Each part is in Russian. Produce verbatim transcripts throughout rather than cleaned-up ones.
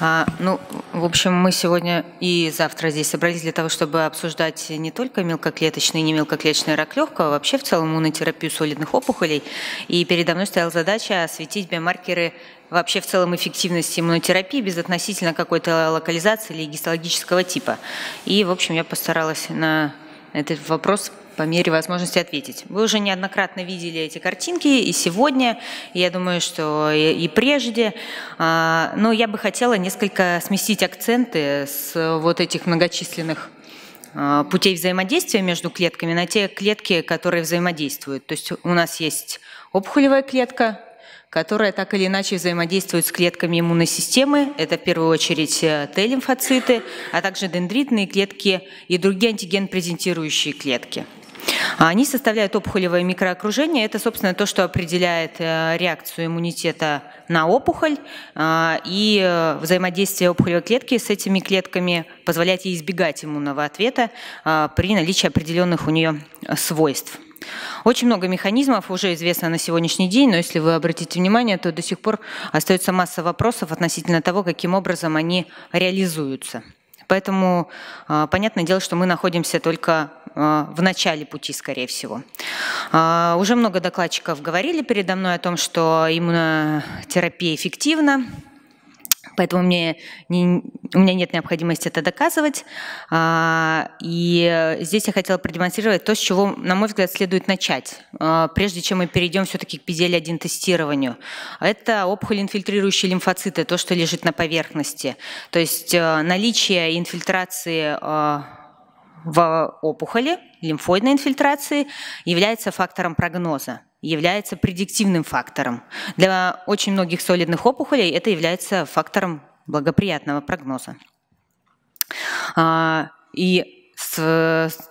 А, ну, в общем, мы сегодня и завтра здесь собрались для того, чтобы обсуждать не только мелкоклеточный и не мелкоклеточный рак легкого, а вообще в целом иммунотерапию солидных опухолей. И передо мной стояла задача осветить биомаркеры вообще в целом эффективности иммунотерапии безотносительно какой-то локализации или гистологического типа. И, в общем, я постаралась на этот вопрос по мере возможности ответить. Вы уже неоднократно видели эти картинки и сегодня, я думаю, что и прежде, но я бы хотела несколько сместить акценты с вот этих многочисленных путей взаимодействия между клетками на те клетки, которые взаимодействуют. То есть у нас есть опухолевая клетка, которая так или иначе взаимодействует с клетками иммунной системы. Это в первую очередь Т-лимфоциты, а также дендритные клетки и другие антиген-презентирующие клетки. Они составляют опухолевое микроокружение. Это, собственно, то, что определяет реакцию иммунитета на опухоль. И взаимодействие опухолевой клетки с этими клетками позволяет ей избегать иммунного ответа при наличии определенных у нее свойств. Очень много механизмов уже известно на сегодняшний день, но если вы обратите внимание, то до сих пор остается масса вопросов относительно того, каким образом они реализуются. Поэтому понятное дело, что мы находимся только в начале пути, скорее всего. Уже много докладчиков говорили передо мной о том, что иммунотерапия эффективна. Поэтому мне не, у меня нет необходимости это доказывать. И здесь я хотела продемонстрировать то, с чего, на мой взгляд, следует начать, прежде чем мы перейдем все-таки к Пи Ди Эл один тестированию. Это опухоль-инфильтрирующие лимфоциты, то, что лежит на поверхности. То есть наличие и инфильтрации в опухоли, лимфоидной инфильтрации, является фактором прогноза, является предиктивным фактором. Для очень многих солидных опухолей это является фактором благоприятного прогноза. И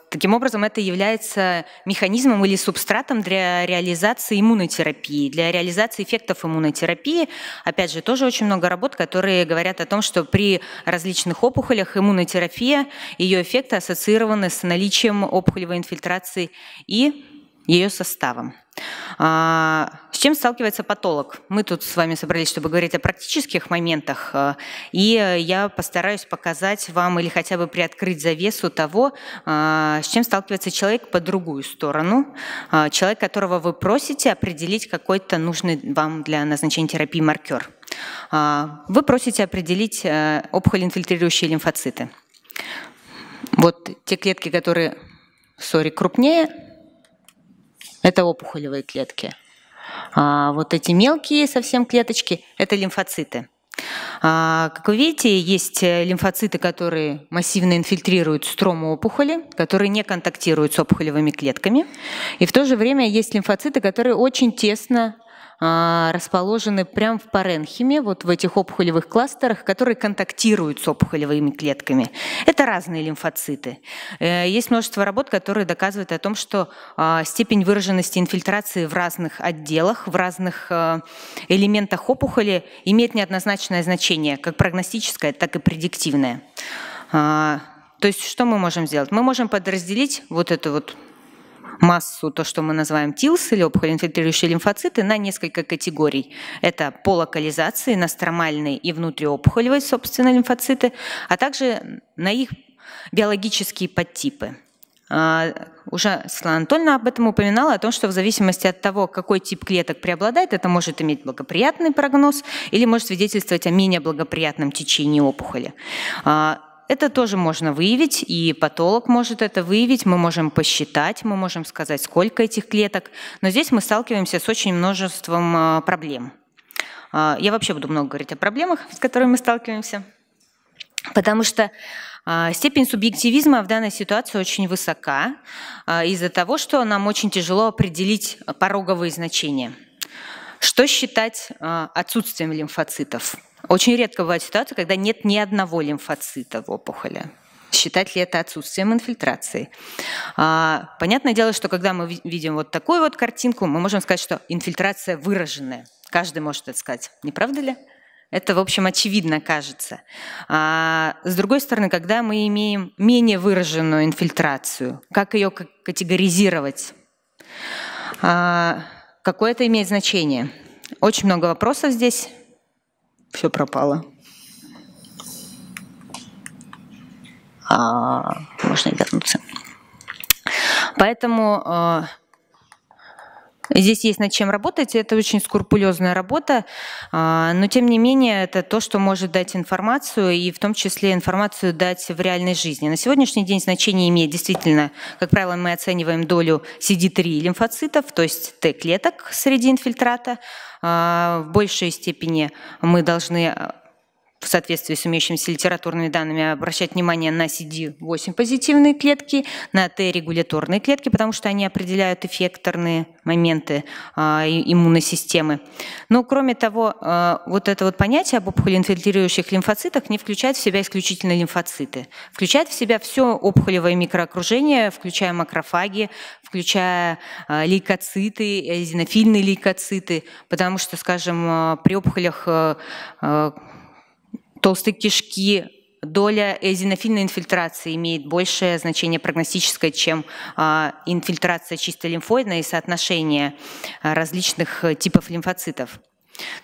таким образом это является механизмом или субстратом для реализации иммунотерапии, для реализации эффектов иммунотерапии. Опять же, тоже очень много работ, которые говорят о том, что при различных опухолях иммунотерапия, ее эффекты ассоциированы с наличием опухолевой инфильтрации и ее составом. С чем сталкивается патолог? Мы тут с вами собрались, чтобы говорить о практических моментах, и я постараюсь показать вам или хотя бы приоткрыть завесу того, с чем сталкивается человек по другую сторону, человек, которого вы просите определить какой-то нужный вам для назначения терапии маркер. Вы просите определить опухоль-инфильтрирующие лимфоциты. Вот те клетки, которые, сори, крупнее, это опухолевые клетки. А вот эти мелкие совсем клеточки – это лимфоциты. А, как вы видите, есть лимфоциты, которые массивно инфильтрируют строму опухоли, которые не контактируют с опухолевыми клетками. И в то же время есть лимфоциты, которые очень тесно а, расположены прямо в паренхиме, вот в этих опухолевых кластерах, которые контактируют с опухолевыми клетками. Это разные лимфоциты. Есть множество работ, которые доказывают о том, что степень выраженности инфильтрации в разных отделах, в разных элементах опухоли имеет неоднозначное значение, как прогностическое, так и предиктивное. То есть что мы можем сделать? Мы можем подразделить вот эту вот массу, то, что мы называем ТИЛС или опухоль-инфильтрирующие лимфоциты, на несколько категорий. Это по локализации, настромальные и внутриопухолевые, собственно, лимфоциты, а также на их биологические подтипы. Уже Светлана Анатольевна об этом упоминала, о том, что в зависимости от того, какой тип клеток преобладает, это может иметь благоприятный прогноз или может свидетельствовать о менее благоприятном течении опухоли. Это тоже можно выявить, и патолог может это выявить, мы можем посчитать, мы можем сказать, сколько этих клеток. Но здесь мы сталкиваемся с очень множеством проблем. Я вообще буду много говорить о проблемах, с которыми мы сталкиваемся, потому что степень субъективизма в данной ситуации очень высока из-за того, что нам очень тяжело определить пороговые значения. Что считать отсутствием лимфоцитов? Очень редко бывает ситуация, когда нет ни одного лимфоцита в опухоли. Считать ли это отсутствием инфильтрации? Понятное дело, что когда мы видим вот такую вот картинку, мы можем сказать, что инфильтрация выраженная. Каждый может это сказать. Не правда ли? Это, в общем, очевидно кажется. А с другой стороны, когда мы имеем менее выраженную инфильтрацию, как ее категоризировать? А какое это имеет значение? Очень много вопросов здесь. Все пропало. можно и вернуться. Поэтому здесь есть над чем работать, это очень скрупулезная работа, но тем не менее это то, что может дать информацию, и в том числе информацию дать в реальной жизни. На сегодняшний день значение имеет действительно, как правило, мы оцениваем долю си ди три лимфоцитов, то есть Т-клеток среди инфильтрата. В большей степени мы должны в соответствии с имеющимися литературными данными обращать внимание на си ди восемь позитивные клетки, на Т-регуляторные клетки, потому что они определяют эффекторные моменты а, иммунной системы. Но кроме того, а, вот это вот понятие об опухолеинфильтрирующих лимфоцитах не включает в себя исключительно лимфоциты. Включает в себя все опухолевое микроокружение, включая макрофаги, включая а, лейкоциты, эозинофильные лейкоциты, потому что, скажем, а, при опухолях а, а, толстой кишки доля эозинофильной инфильтрации имеет большее значение прогностическое, чем инфильтрация чисто лимфоидная и соотношение различных типов лимфоцитов.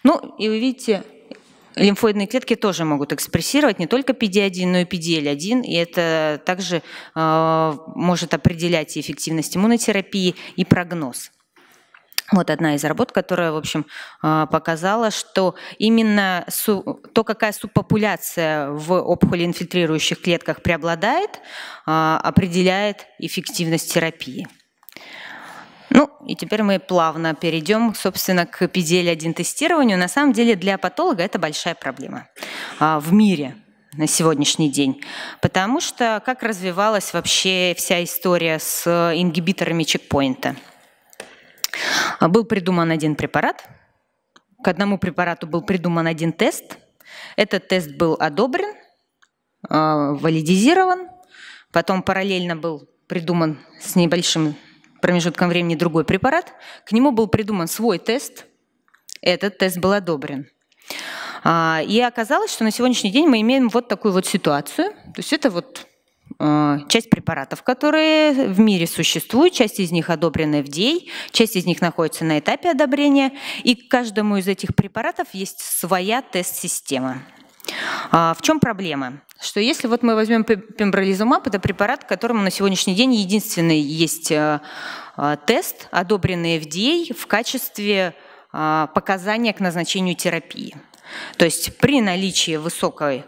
Ну и вы видите, лимфоидные клетки тоже могут экспрессировать не только пи ди один, но и пи ди эл один, и это также может определять и эффективность иммунотерапии, и прогноз. Вот одна из работ, которая, в общем, показала, что именно то, какая субпопуляция в опухолеинфильтрирующих клетках преобладает, определяет эффективность терапии. Ну, и теперь мы плавно перейдем, собственно, к пи ди эл один тестированию. На самом деле для патолога это большая проблема в мире на сегодняшний день, потому что как развивалась вообще вся история с ингибиторами чекпоинта. Был придуман один препарат, к одному препарату был придуман один тест. Этот тест был одобрен, валидизирован, потом параллельно был придуман с небольшим промежутком времени другой препарат, к нему был придуман свой тест, этот тест был одобрен. И оказалось, что на сегодняшний день мы имеем вот такую вот ситуацию, то есть это вот часть препаратов, которые в мире существуют, часть из них одобрена эф ди эй, часть из них находится на этапе одобрения, и к каждому из этих препаратов есть своя тест-система. В чем проблема? Что если вот мы возьмем пембролизумаб, это препарат, которому на сегодняшний день единственный есть тест, одобренный эф ди эй в качестве показания к назначению терапии. То есть при наличии высокой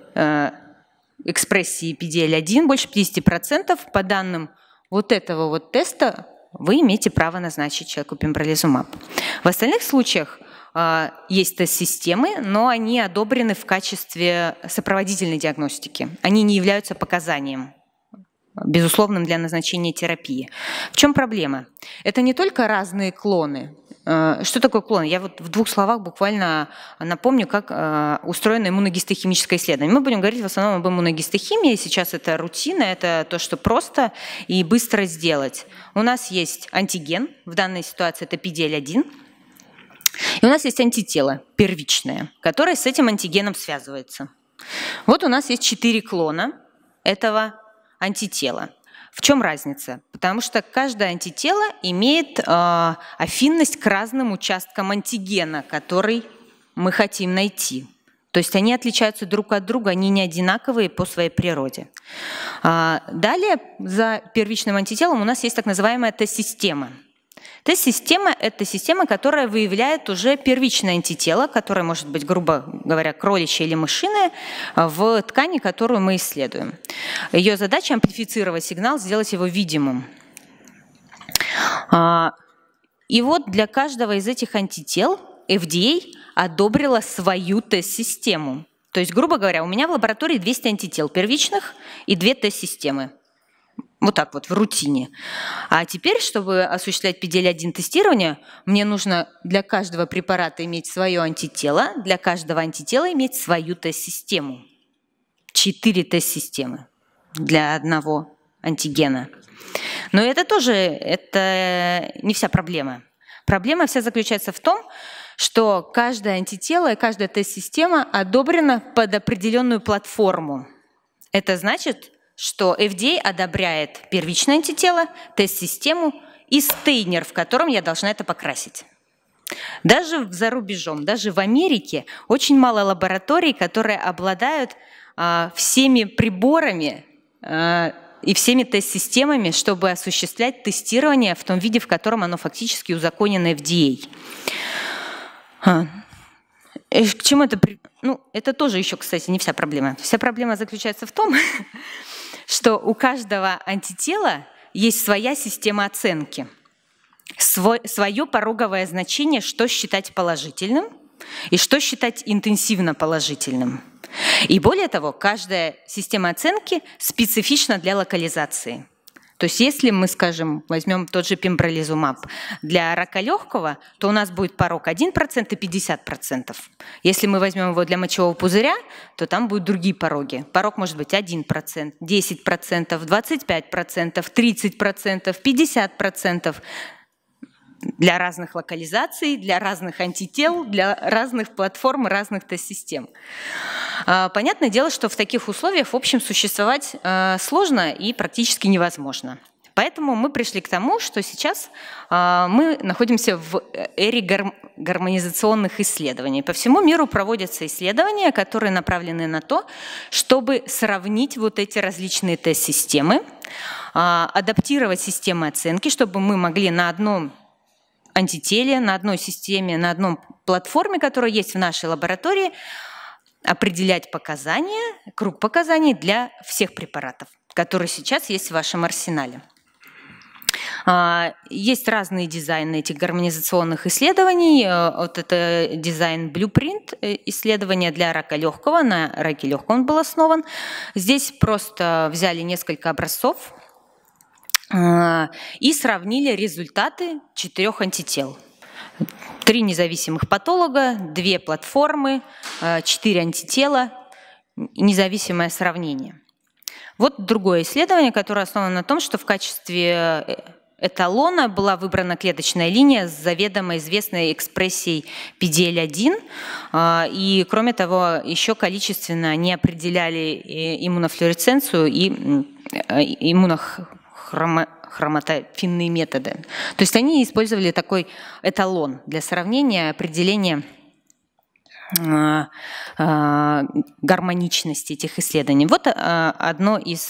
экспрессии пи ди эл один больше пятидесяти процентов по данным вот этого вот теста вы имеете право назначить человеку пембролизумаб. В остальных случаях э, есть тест-системы, но они одобрены в качестве сопроводительной диагностики. Они не являются показанием, безусловным, для назначения терапии. В чем проблема? Это не только разные клоны. Что такое клон? Я вот в двух словах буквально напомню, как устроено иммуногистохимическое исследование. Мы будем говорить в основном об иммуногистохимии. Сейчас это рутина, это то, что просто и быстро сделать. У нас есть антиген, в данной ситуации это пи ди эл один, и у нас есть антитело первичное, которое с этим антигеном связывается. Вот у нас есть четыре клона этого антитела. В чем разница? Потому что каждое антитело имеет э, афинность к разным участкам антигена, который мы хотим найти. То есть они отличаются друг от друга, они не одинаковые по своей природе. А далее за первичным антителом у нас есть так называемая тест-система. Тест-система – это система, которая выявляет уже первичное антитело, которое может быть, грубо говоря, кроличье или мышиное, в ткани, которую мы исследуем. Ее задача – амплифицировать сигнал, сделать его видимым. И вот для каждого из этих антител эф ди эй одобрила свою тест-систему. То есть, грубо говоря, у меня в лаборатории двести антител первичных и две тест-системы. Вот так вот, в рутине. А теперь, чтобы осуществлять пи ди эл один тестирование, мне нужно для каждого препарата иметь свое антитело, для каждого антитела иметь свою тест-систему. Четыре тест-системы для одного антигена. Но это тоже это не вся проблема. Проблема вся заключается в том, что каждое антитело и каждая тест-система одобрена под определенную платформу. Это значит, что эф ди эй одобряет первичное антитело, тест-систему и стейнер, в котором я должна это покрасить. Даже за рубежом, даже в Америке очень мало лабораторий, которые обладают а, всеми приборами, и всеми тест-системами, чтобы осуществлять тестирование в том виде, в котором оно фактически узаконено эф ди эй. К чему это? Ну, это тоже еще, кстати, не вся проблема. Вся проблема заключается в том, что у каждого антитела есть своя система оценки, свое пороговое значение, что считать положительным и что считать интенсивно положительным. И более того, каждая система оценки специфична для локализации. То есть если мы, скажем, возьмем тот же пембролизумаб для рака легкого, то у нас будет порог один процент и пятьдесят процентов. Если мы возьмем его для мочевого пузыря, то там будут другие пороги. Порог может быть один процент, десять процентов, двадцать пять процентов, тридцать процентов, пятьдесят процентов. Для разных локализаций, для разных антител, для разных платформ, разных тест-систем. Понятное дело, что в таких условиях, в общем, существовать сложно и практически невозможно. Поэтому мы пришли к тому, что сейчас мы находимся в эре гармонизационных исследований. По всему миру проводятся исследования, которые направлены на то, чтобы сравнить вот эти различные тест-системы, адаптировать системы оценки, чтобы мы могли на одном антителе, на одной системе, на одном платформе, которая есть в нашей лаборатории, определять показания, круг показаний для всех препаратов, которые сейчас есть в вашем арсенале. Есть разные дизайны этих гармонизационных исследований. Вот это дизайн Blueprint, исследование для рака легкого, на раке легкого он был основан. Здесь просто взяли несколько образцов и сравнили результаты четырех антител. Три независимых патолога, две платформы, четыре антитела, независимое сравнение. Вот другое исследование, которое основано на том, что в качестве эталона была выбрана клеточная линия с заведомо известной экспрессией пи ди эл один, и, кроме того, еще количественно они определяли иммунофлюоресценцию и иммунохлоресценцию, хроматофинные методы. То есть они использовали такой эталон для сравнения, определения гармоничности этих исследований. Вот одно из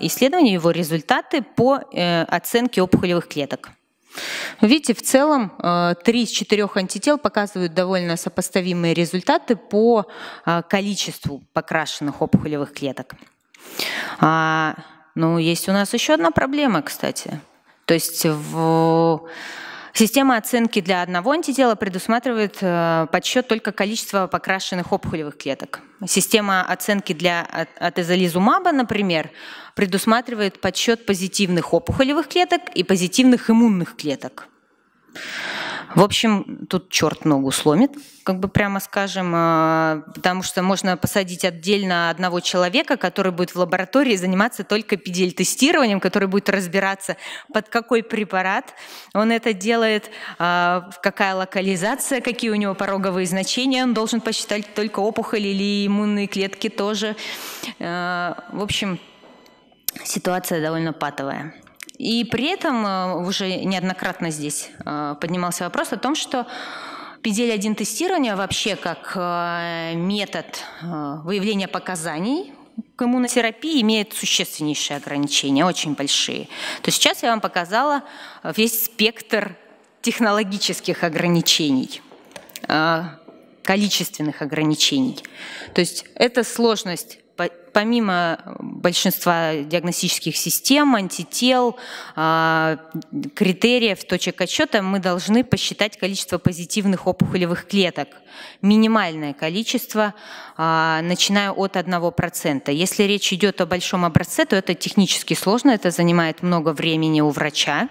исследований, его результаты по оценке опухолевых клеток. Видите, в целом три из четырех антител показывают довольно сопоставимые результаты по количеству покрашенных опухолевых клеток. Ну, есть у нас еще одна проблема, кстати. То есть в... система оценки для одного антитела предусматривает подсчет только количества покрашенных опухолевых клеток. Система оценки для атезолизумаба, например, предусматривает подсчет позитивных опухолевых клеток и позитивных иммунных клеток. В общем, тут черт ногу сломит, как бы прямо скажем, потому что можно посадить отдельно одного человека, который будет в лаборатории заниматься только пи ди эл-тестированием, который будет разбираться, под какой препарат он это делает, какая локализация, какие у него пороговые значения, он должен посчитать только опухоль или иммунные клетки тоже. В общем, ситуация довольно патовая. И при этом уже неоднократно здесь поднимался вопрос о том, что пи ди эл один тестирование вообще как метод выявления показаний к иммунотерапии имеет существеннейшие ограничения, очень большие. То есть сейчас я вам показала весь спектр технологических ограничений, количественных ограничений. То есть это сложность. Помимо большинства диагностических систем, антител, критериев, точек отсчета, мы должны посчитать количество позитивных опухолевых клеток. Минимальное количество, начиная от одного процента. Если речь идет о большом образце, то это технически сложно, это занимает много времени у врача.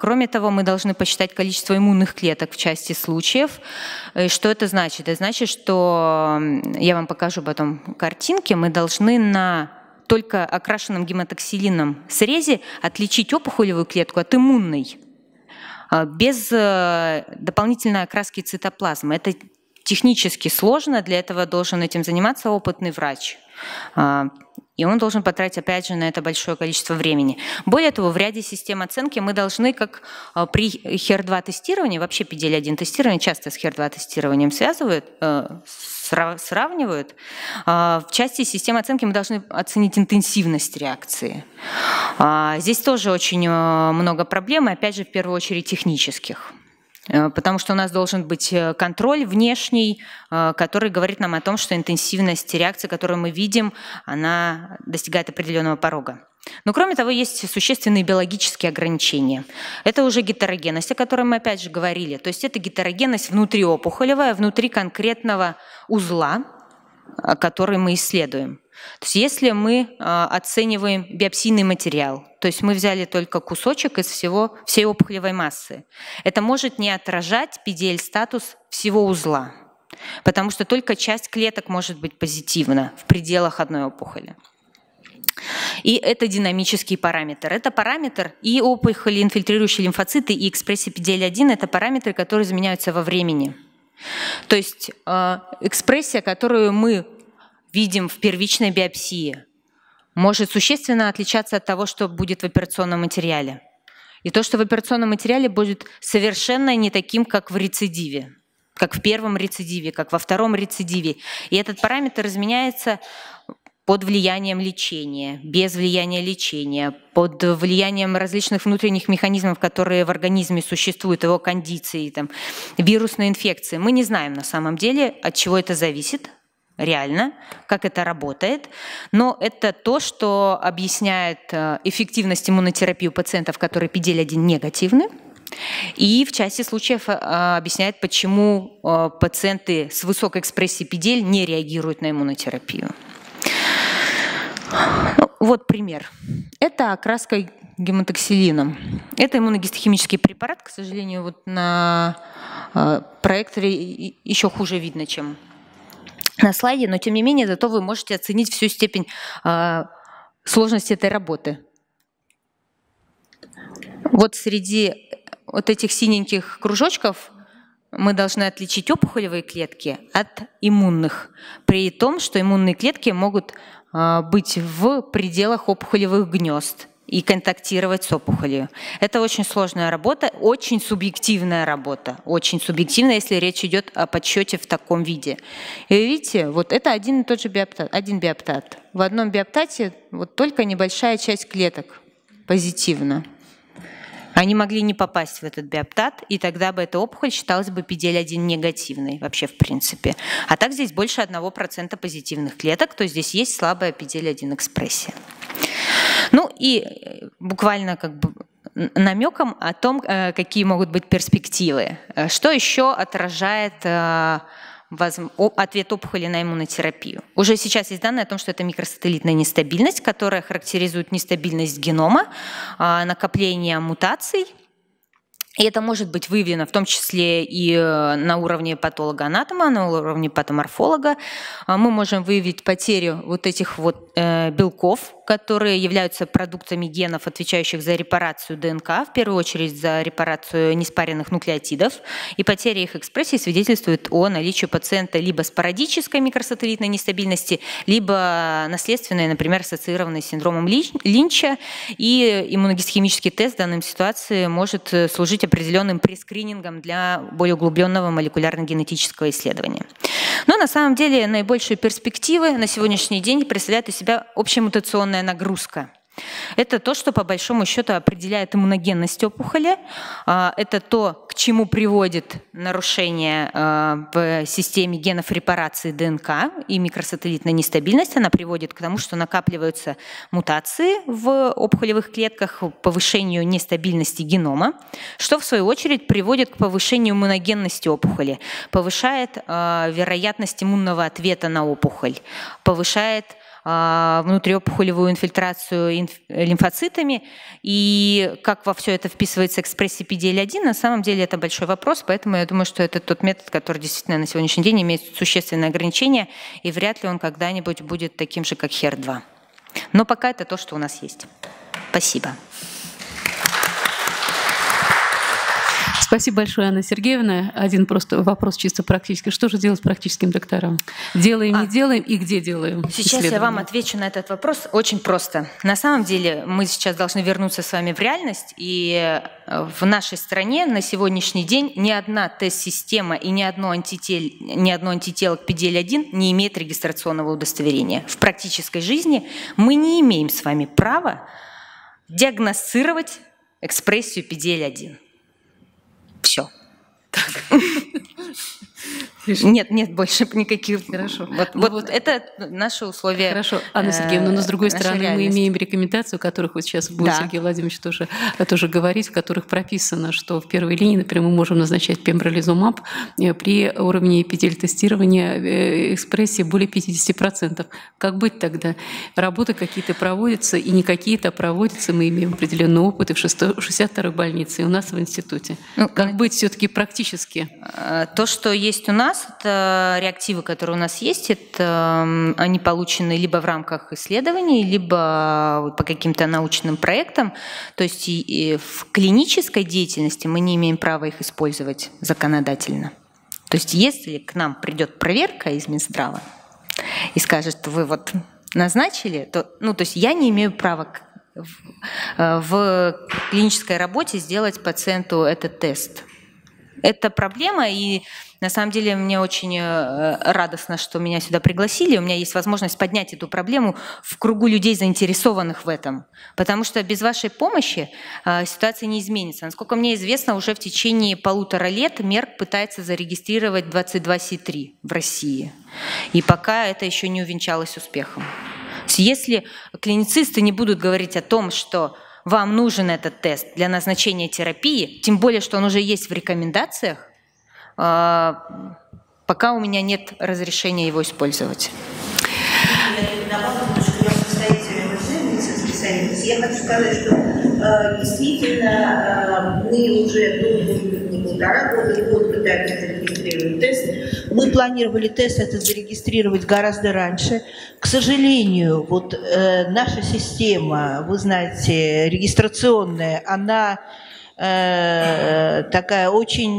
Кроме того, мы должны посчитать количество иммунных клеток в части случаев. И что это значит? Это значит, что, я вам покажу потом картинки, мы должны на только окрашенном гематоксилином срезе отличить опухолевую клетку от иммунной, без дополнительной окраски цитоплазмы. Это технически сложно, для этого должен этим заниматься опытный врач. И он должен потратить, опять же, на это большое количество времени. Более того, в ряде систем оценки мы должны, как при хер два тестировании, вообще пи ди-эл один тестирование часто с хер два тестированием связывают, сравнивают, в части системы оценки мы должны оценить интенсивность реакции. Здесь тоже очень много проблем, опять же, в первую очередь технических. Потому что у нас должен быть контроль внешний, который говорит нам о том, что интенсивность реакции, которую мы видим, она достигает определенного порога. Но кроме того, есть существенные биологические ограничения. Это уже гетерогенность, о которой мы опять же говорили. То есть это гетерогенность внутриопухолевая, внутри конкретного узла, который мы исследуем. То есть если мы оцениваем биопсийный материал, то есть мы взяли только кусочек из всего, всей опухолевой массы, это может не отражать пи ди-эл статус всего узла, потому что только часть клеток может быть позитивна в пределах одной опухоли. И это динамический параметр. Это параметр и опухоли, инфильтрирующие лимфоциты, и экспрессия пи ди-эл один – это параметры, которые изменяются во времени. То есть э, экспрессия, которую мы видим в первичной биопсии, может существенно отличаться от того, что будет в операционном материале. И то, что в операционном материале будет совершенно не таким, как в рецидиве, как в первом рецидиве, как во втором рецидиве. И этот параметр изменяется под влиянием лечения, без влияния лечения, под влиянием различных внутренних механизмов, которые в организме существуют, его кондиции, там, вирусной инфекции. Мы не знаем на самом деле, от чего это зависит реально, как это работает, но это то, что объясняет эффективность иммунотерапии у пациентов, которые пи ди-эл один негативны, и в части случаев объясняет, почему пациенты с высокой экспрессией пи ди-эл не реагируют на иммунотерапию. Вот пример. Это окраска гемотоксилином. Это иммуногистохимический препарат. К сожалению, вот на проекторе еще хуже видно, чем на слайде, но тем не менее, зато вы можете оценить всю степень сложности этой работы. Вот среди вот этих синеньких кружочков мы должны отличить опухолевые клетки от иммунных, при том, что иммунные клетки могут быть в пределах опухолевых гнезд и контактировать с опухолью. Это очень сложная работа, очень субъективная работа, очень субъективная, если речь идет о подсчете в таком виде. И видите, вот это один и тот же биоптат, один биоптат. В одном биоптате вот только небольшая часть клеток позитивна. Они могли не попасть в этот биоптат, и тогда бы эта опухоль считалась бы пи ди-эл один негативной вообще в принципе. А так здесь больше одного процента позитивных клеток, то есть здесь есть слабая пи ди-эл один экспрессия. Ну и буквально как бы намеком о том, какие могут быть перспективы. Что еще отражает ответ опухоли на иммунотерапию? Уже сейчас есть данные о том, что это микросателлитная нестабильность, которая характеризует нестабильность генома, накопление мутаций. И это может быть выявлено в том числе и на уровне патолога-анатома, на уровне патоморфолога. Мы можем выявить потерю вот этих вот белков, которые являются продуктами генов, отвечающих за репарацию ДНК, в первую очередь за репарацию неспаренных нуклеотидов. И потеря их экспрессии свидетельствует о наличии пациента либо спорадической микросателлитной нестабильности, либо наследственной, например, ассоциированной с синдромом Линча. И иммуногистохимический тест в данной ситуации может служить определенным прескринингом для более углубленного молекулярно-генетического исследования. Но на самом деле наибольшие перспективы на сегодняшний день представляют из себя общемутационная нагрузка. Это то, что по большому счету определяет иммуногенность опухоли, это то, к чему приводит нарушение в системе генов репарации ДНК и микросателлитная нестабильность, она приводит к тому, что накапливаются мутации в опухолевых клетках, к повышению нестабильности генома, что в свою очередь приводит к повышению иммуногенности опухоли, повышает вероятность иммунного ответа на опухоль, повышает внутриопухолевую инфильтрацию лимфоцитами. И как во все это вписывается экспрессия пи ди-эл один, на самом деле это большой вопрос, поэтому я думаю, что это тот метод, который действительно на сегодняшний день имеет существенные ограничения, и вряд ли он когда-нибудь будет таким же, как хер два. Но пока это то, что у нас есть. Спасибо. Спасибо большое, Анна Сергеевна. Один просто вопрос чисто практически. Что же делать практическим докторам? Делаем, а, не делаем и где делаем? Сейчас я вам отвечу на этот вопрос очень просто. На самом деле мы сейчас должны вернуться с вами в реальность. И в нашей стране на сегодняшний день ни одна тест-система и ни одно антитело, ни одно антитело к пи ди-эл один не имеет регистрационного удостоверения. В практической жизни мы не имеем с вами права диагностировать экспрессию пи ди-эл один. Все. Так. Нет, нет больше никаких. Хорошо. Вот, ну, вот, вот это наши условия. Хорошо, Анна Сергеевна, но с другой стороны реальность. Мы имеем рекомендации, о которых вот сейчас будет, да, Сергей Владимирович тоже, тоже говорить, в которых прописано, что в первой линии, например, мы можем назначать пембролизумаб при уровне эпитель-тестирования экспрессии более пятидесяти процентов. Как быть тогда? Работы какие-то проводятся, и не какие-то проводятся, мы имеем определенный опыт и в шестьдесят второй больнице, и у нас в институте. Ну, как быть все-таки практически? То, что есть у нас, это реактивы, которые у нас есть, это они получены либо в рамках исследований, либо по каким-то научным проектам. То есть и в клинической деятельности мы не имеем права их использовать законодательно. То есть если к нам придет проверка из Минздрава и скажет, что вы вот назначили, то, ну, то есть я не имею права в клинической работе сделать пациенту этот тест. Это проблема, и на самом деле мне очень радостно, что меня сюда пригласили. У меня есть возможность поднять эту проблему в кругу людей, заинтересованных в этом. Потому что без вашей помощи ситуация не изменится. Насколько мне известно, уже в течение полутора лет Мерк пытается зарегистрировать двадцать два С три в России. И пока это еще не увенчалось успехом. Если клиницисты не будут говорить о том, что вам нужен этот тест для назначения терапии, тем более, что он уже есть в рекомендациях, пока у меня нет разрешения его использовать. Я хочу сказать, что действительно мы уже не полтора года, год пытаемся зарегистрировать тест. Мы планировали тест это зарегистрировать гораздо раньше. К сожалению, вот э, наша система, вы знаете, регистрационная, она э, такая очень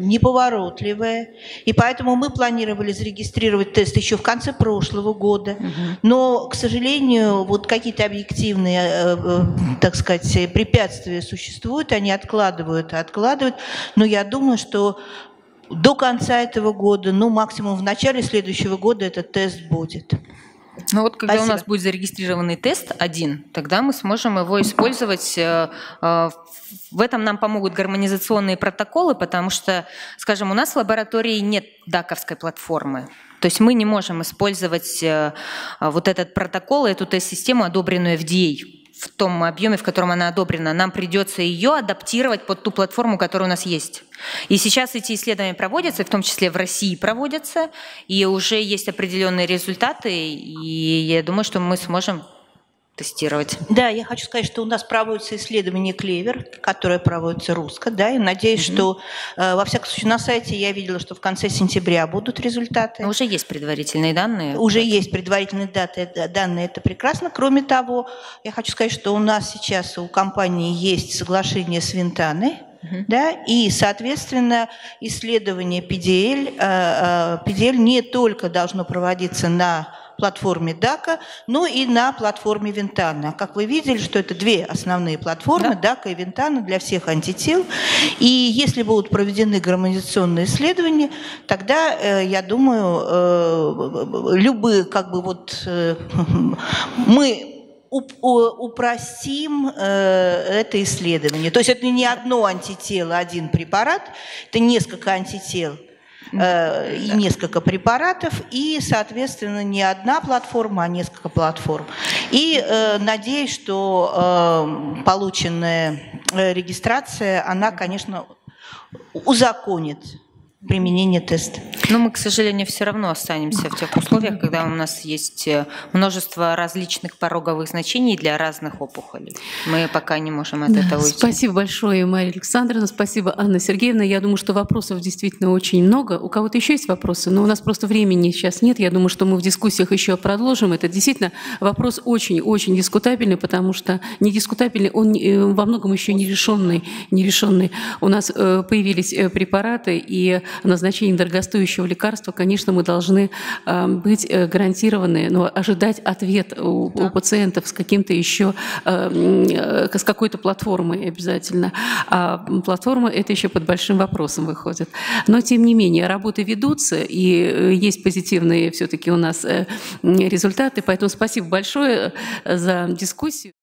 неповоротливая. И поэтому мы планировали зарегистрировать тест еще в конце прошлого года. Но, к сожалению, вот какие-то объективные, э, э, так сказать, препятствия существуют, они откладывают, откладывают. Но я думаю, что до конца этого года, ну, максимум в начале следующего года этот тест будет. Ну вот, когда Спасибо. у нас будет зарегистрированный тест один, тогда мы сможем его использовать. В этом нам помогут гармонизационные протоколы, потому что, скажем, у нас в лаборатории нет даковской платформы. То есть мы не можем использовать вот этот протокол, эту тест-систему, одобренную эф ди эй. В том объеме, в котором она одобрена, нам придется ее адаптировать под ту платформу, которая у нас есть. И сейчас эти исследования проводятся, в том числе в России проводятся, и уже есть определенные результаты, и я думаю, что мы сможем тестировать. Да, я хочу сказать, что у нас проводится исследование «КЛЕВЕР», которое проводится русско, да, и надеюсь, mm-hmm. что, э, во всяком случае, на сайте я видела, что в конце сентября будут результаты. Но уже есть предварительные данные. Уже вот. есть предварительные даты, данные, это прекрасно. Кроме того, я хочу сказать, что у нас сейчас у компании есть соглашение с Вентаной, mm-hmm. да, и, соответственно, исследование пи ди эл, э, пи ди эл не только должно проводиться на платформе Дако, но и на платформе Ventana. Как вы видели, что это две основные платформы, да. Дако и Ventana для всех антител. И если будут проведены гармонизационные исследования, тогда, я думаю, любые, как бы вот мы упростим это исследование. То есть это не одно антитело, один препарат, это несколько антител. И несколько препаратов, и, соответственно, не одна платформа, а несколько платформ. И э, надеюсь, что э, полученная регистрация, она, конечно, узаконит применения теста. Но мы, к сожалению, все равно останемся в тех условиях, когда у нас есть множество различных пороговых значений для разных опухолей. Мы пока не можем от да, этого уйти. Спасибо большое, Мария Александровна, спасибо, Анна Сергеевна. Я думаю, что вопросов действительно очень много. У кого-то еще есть вопросы, но у нас просто времени сейчас нет. Я думаю, что мы в дискуссиях еще продолжим. Это действительно вопрос очень-очень дискутабельный, потому что не дискутабельный, он во многом еще нерешенный. нерешенный. У нас появились препараты, и назначение дорогостоящего лекарства, конечно, мы должны быть гарантированы, но ожидать ответ у, да. у пациентов с каким-то еще, с какой-то платформой обязательно. А платформа это еще под большим вопросом выходит. Но, тем не менее, работы ведутся, и есть позитивные все-таки у нас результаты, поэтому спасибо большое за дискуссию.